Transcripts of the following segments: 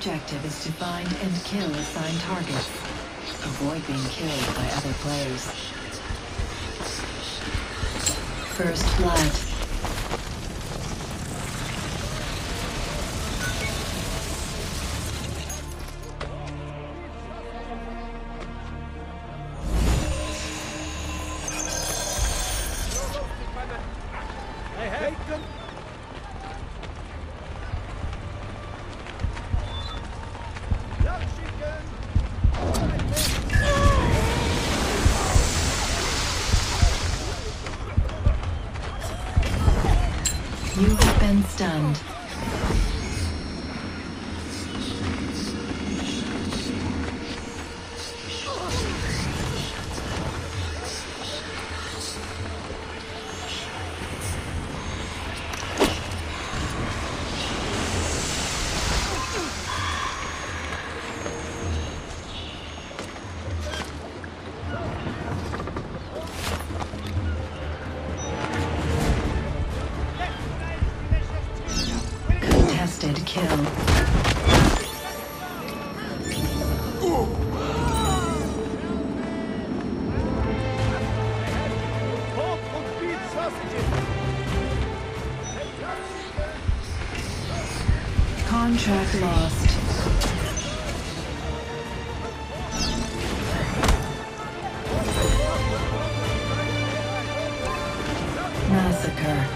objective is to find and kill assigned targets. Avoid being killed by other players. First blood. You have been stunned. Kill. Contract lost. Massacre.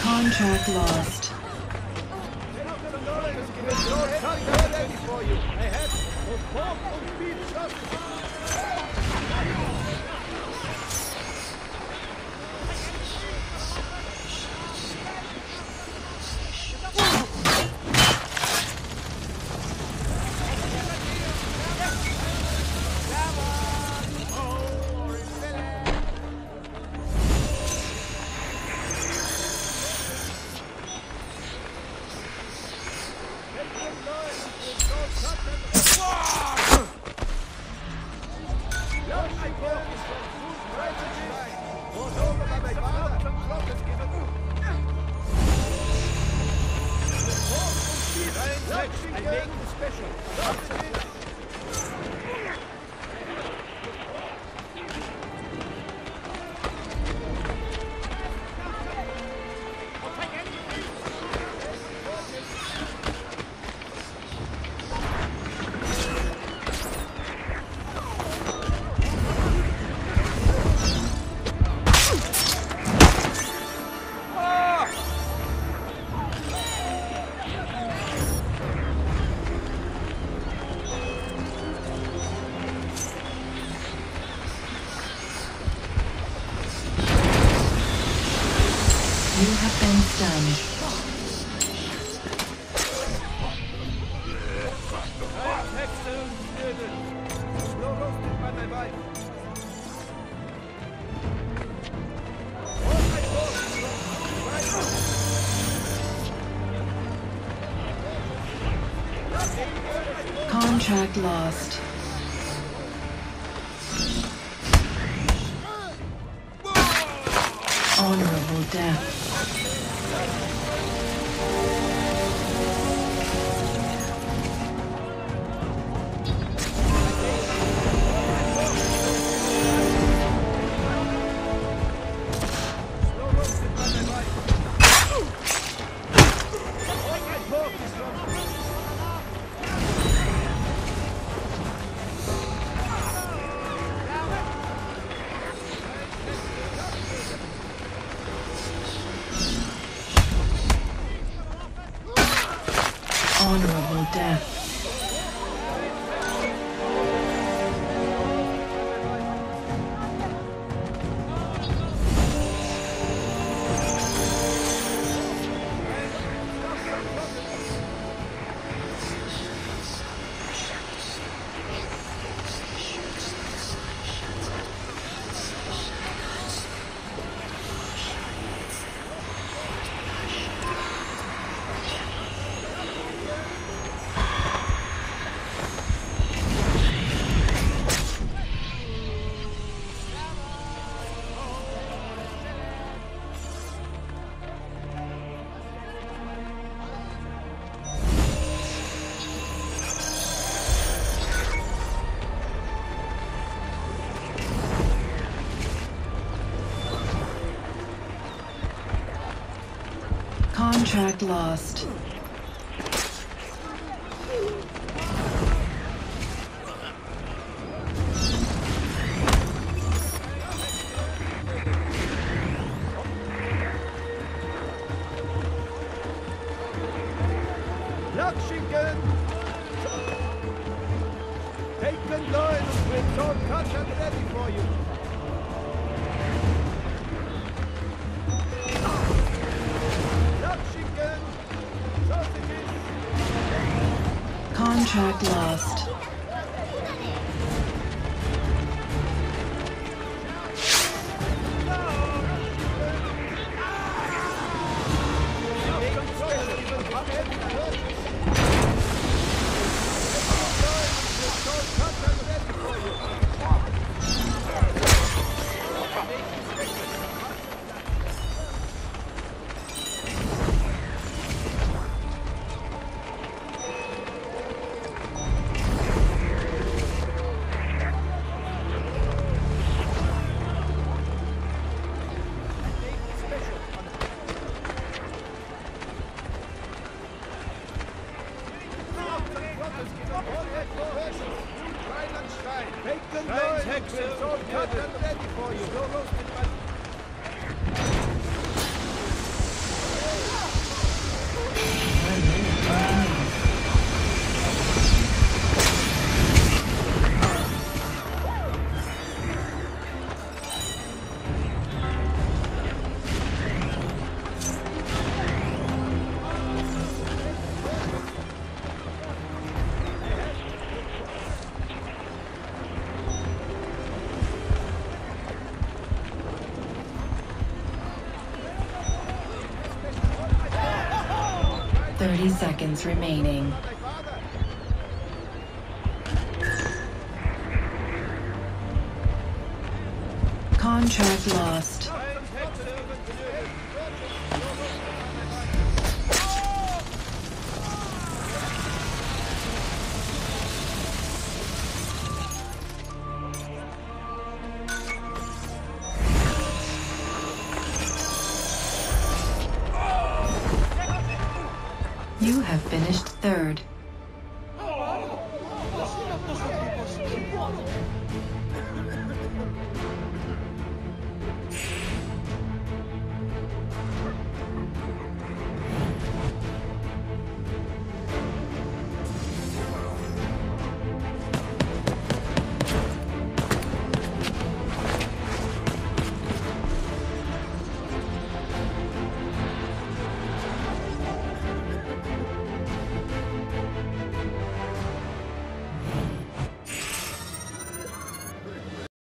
Contract lost. Contract lost. Honorable death. Honorable death. Contract lost. Blackschicken! Take the line with your contract ready for you. Contract lost. Seconds remaining. Contract lost. You have finished third.